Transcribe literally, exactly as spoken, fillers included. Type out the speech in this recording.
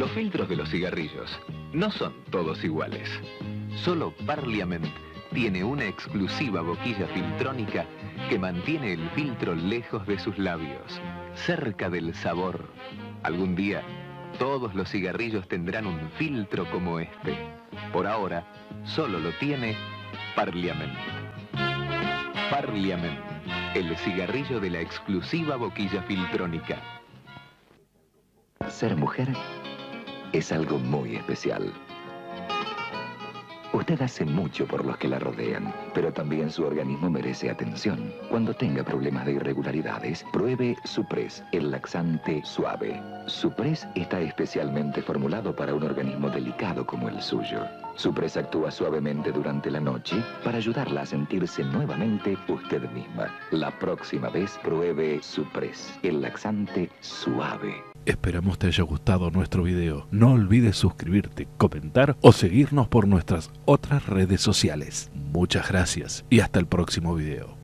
Los filtros de los cigarrillos no son todos iguales. Solo Parliament tiene una exclusiva boquilla filtrónica que mantiene el filtro lejos de sus labios, cerca del sabor. Algún día, todos los cigarrillos tendrán un filtro como este. Por ahora, solo lo tiene Parliament. Parliament, el cigarrillo de la exclusiva boquilla filtrónica. Ser mujer es algo muy especial. Usted hace mucho por los que la rodean, pero también su organismo merece atención. Cuando tenga problemas de irregularidades, pruebe Supres, el laxante suave. Supres está especialmente formulado para un organismo delicado como el suyo. Supres actúa suavemente durante la noche para ayudarla a sentirse nuevamente usted misma. La próxima vez pruebe Supres, el laxante suave. Esperamos te haya gustado nuestro video. No olvides suscribirte, comentar o seguirnos por nuestras otras redes sociales. Muchas gracias y hasta el próximo video.